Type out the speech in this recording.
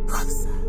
closer.